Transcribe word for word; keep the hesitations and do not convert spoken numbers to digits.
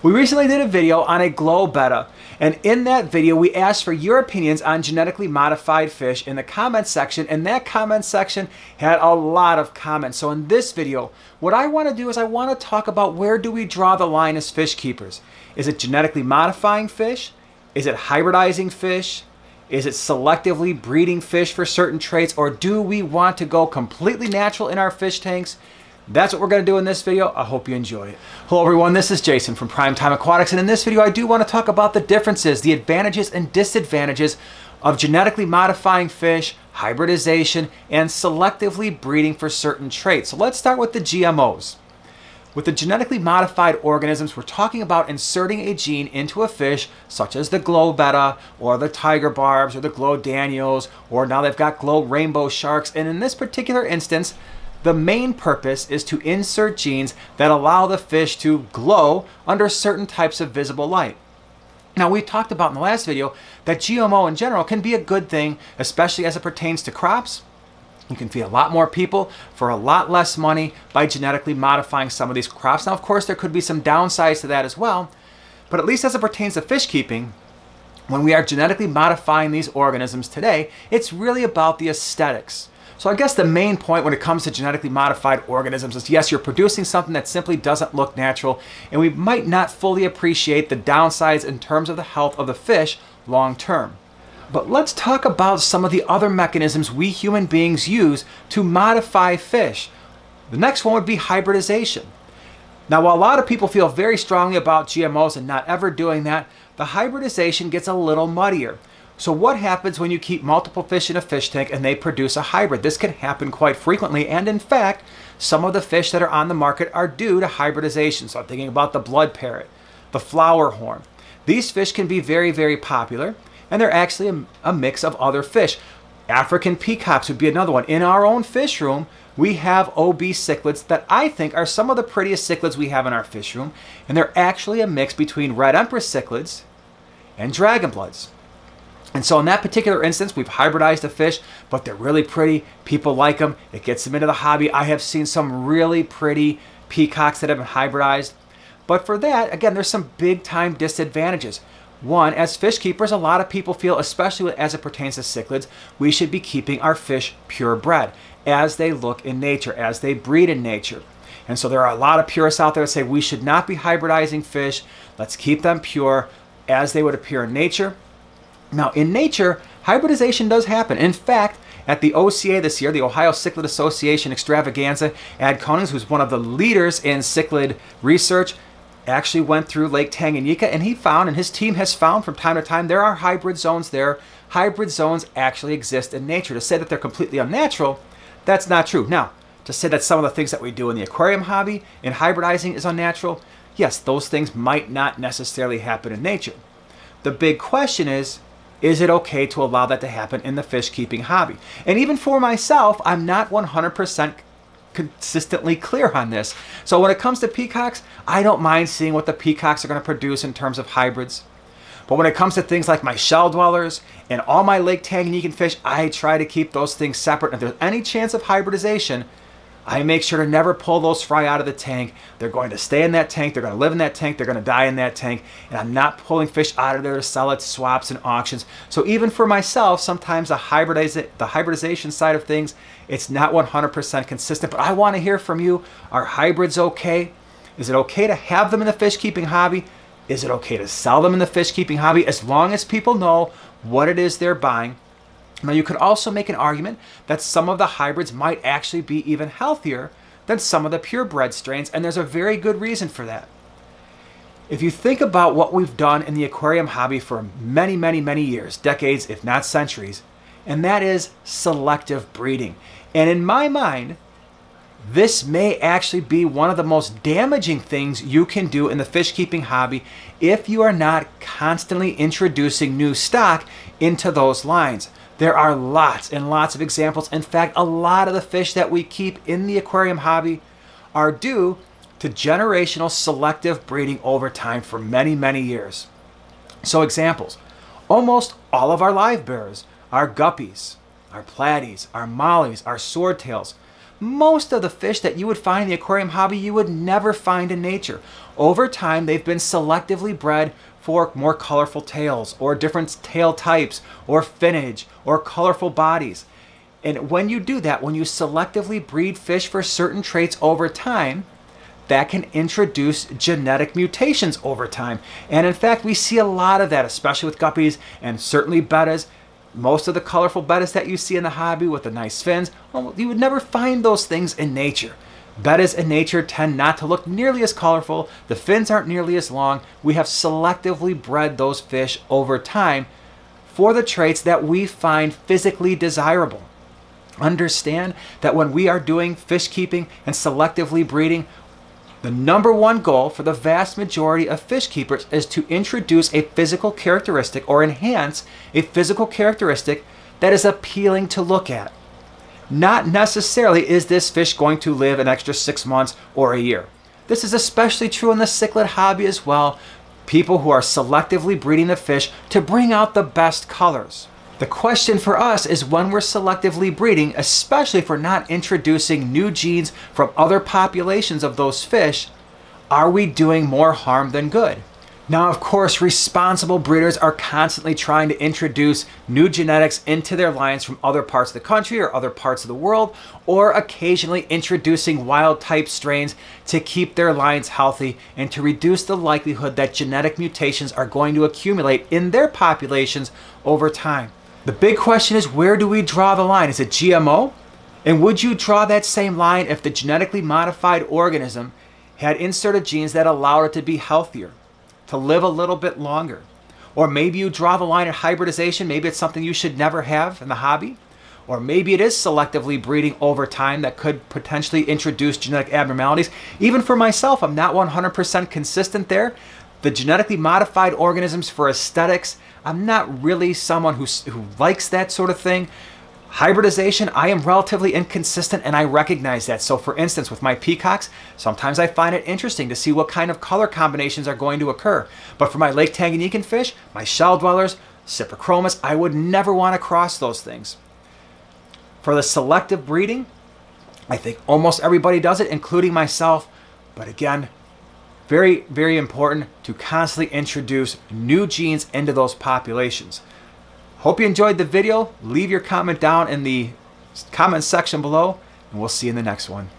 We recently did a video on a Glo Betta, and in that video we asked for your opinions on genetically modified fish in the comment section, and that comment section had a lot of comments. So in this video, what I want to do is I want to talk about, where do we draw the line as fish keepers? Is it genetically modifying fish? Is it hybridizing fish? Is it selectively breeding fish for certain traits? Or do we want to go completely natural in our fish tanks? That's what we're going to do in this video. I hope you enjoy it. Hello everyone, this is Jason from Primetime Aquatics, and in this video I do want to talk about the differences, the advantages and disadvantages of genetically modifying fish, hybridization, and selectively breeding for certain traits. So let's start with the G M Os. With the genetically modified organisms, we're talking about inserting a gene into a fish, such as the Glo Betta, or the tiger barbs, or the Glo Daniels, or now they've got Glo Rainbow Sharks, and in this particular instance, the main purpose is to insert genes that allow the fish to glow under certain types of visible light. Now, we talked about in the last video that G M O in general can be a good thing, especially as it pertains to crops. You can feed a lot more people for a lot less money by genetically modifying some of these crops. Now, of course, there could be some downsides to that as well, but at least as it pertains to fish keeping, when we are genetically modifying these organisms today, it's really about the aesthetics. So I guess the main point when it comes to genetically modified organisms is, yes, you're producing something that simply doesn't look natural, and we might not fully appreciate the downsides in terms of the health of the fish long term. But let's talk about some of the other mechanisms we human beings use to modify fish. The next one would be hybridization. Now, while a lot of people feel very strongly about G M Os and not ever doing that, the hybridization gets a little muddier. So what happens when you keep multiple fish in a fish tank and they produce a hybrid? This can happen quite frequently, and in fact, some of the fish that are on the market are due to hybridization. So I'm thinking about the blood parrot, the flower horn. These fish can be very, very popular, and they're actually a, a mix of other fish. African peacocks would be another one. In our own fish room, we have O B cichlids that I think are some of the prettiest cichlids we have in our fish room, and they're actually a mix between red empress cichlids and dragon bloods. And so in that particular instance, we've hybridized a fish, but they're really pretty. People like them. It gets them into the hobby. I have seen some really pretty peacocks that have been hybridized. But for that, again, there's some big time disadvantages. One, as fish keepers, a lot of people feel, especially as it pertains to cichlids, we should be keeping our fish purebred as they look in nature, as they breed in nature. And so there are a lot of purists out there that say we should not be hybridizing fish. Let's keep them pure as they would appear in nature. Now, in nature, hybridization does happen. In fact, at the O C A this year, the Ohio Cichlid Association Extravaganza, Ad Konings, who's one of the leaders in cichlid research, actually went through Lake Tanganyika, and he found, and his team has found from time to time, there are hybrid zones there. Hybrid zones actually exist in nature. To say that they're completely unnatural, that's not true. Now, to say that some of the things that we do in the aquarium hobby in hybridizing is unnatural, yes, those things might not necessarily happen in nature. The big question is, is it okay to allow that to happen in the fish keeping hobby? And even for myself, I'm not one hundred percent consistently clear on this. So when it comes to peacocks, I don't mind seeing what the peacocks are going to produce in terms of hybrids. But when it comes to things like my shell dwellers and all my Lake Tanganyikan fish, I try to keep those things separate. If there's any chance of hybridization, I make sure to never pull those fry out of the tank. They're going to stay in that tank, they're going to live in that tank, they're going to die in that tank, and I'm not pulling fish out of there to sell at swaps and auctions. So even for myself, sometimes the, hybridiza the hybridization side of things, it's not one hundred percent consistent, but I want to hear from you. Are hybrids okay? Is it okay to have them in the fish keeping hobby? Is it okay to sell them in the fish keeping hobby, as long as people know what it is they're buying? Now, you could also make an argument that some of the hybrids might actually be even healthier than some of the purebred strains, and there's a very good reason for that. If you think about what we've done in the aquarium hobby for many, many, many years, decades, if not centuries, and that is selective breeding. And in my mind, this may actually be one of the most damaging things you can do in the fish keeping hobby if you are not constantly introducing new stock into those lines. There are lots and lots of examples. In fact, a lot of the fish that we keep in the aquarium hobby are due to generational selective breeding over time for many, many years. So examples, almost all of our live bearers, our guppies, our platies, our mollies, our swordtails, Most of the fish that you would find in the aquarium hobby you would never find in nature. Over time, they've been selectively bred for more colorful tails or different tail types or finnage or colorful bodies. And when you do that, when you selectively breed fish for certain traits over time, that can introduce genetic mutations over time. And in fact, we see a lot of that, especially with guppies and certainly bettas. Most of the colorful bettas that you see in the hobby with the nice fins, well, you would never find those things in nature. Bettas in nature tend not to look nearly as colorful. The fins aren't nearly as long. We have selectively bred those fish over time for the traits that we find physically desirable. Understand that when we are doing fish keeping and selectively breeding, the number one goal for the vast majority of fish keepers is to introduce a physical characteristic or enhance a physical characteristic that is appealing to look at. Not necessarily is this fish going to live an extra six months or a year. This is especially true in the cichlid hobby as well. People who are selectively breeding the fish to bring out the best colors. The question for us is when we're selectively breeding, especially if we're not introducing new genes from other populations of those fish, are we doing more harm than good? Now, of course, responsible breeders are constantly trying to introduce new genetics into their lines from other parts of the country or other parts of the world, or occasionally introducing wild type strains to keep their lines healthy and to reduce the likelihood that genetic mutations are going to accumulate in their populations over time. The big question is, where do we draw the line? Is it G M O? And would you draw that same line if the genetically modified organism had inserted genes that allowed it to be healthier, to live a little bit longer? Or maybe you draw the line at hybridization. Maybe it's something you should never have in the hobby. Or maybe it is selectively breeding over time that could potentially introduce genetic abnormalities. Even for myself, I'm not one hundred percent consistent there. The genetically modified organisms for aesthetics, I'm not really someone who, who likes that sort of thing. Hybridization, I am relatively inconsistent and I recognize that. So for instance, with my peacocks, sometimes I find it interesting to see what kind of color combinations are going to occur. But for my Lake Tanganyikan fish, my shell dwellers, cyphichromas, I would never want to cross those things. For the selective breeding, I think almost everybody does it, including myself. But again, very, very important to constantly introduce new genes into those populations. Hope you enjoyed the video. Leave your comment down in the comment section below, and we'll see you in the next one.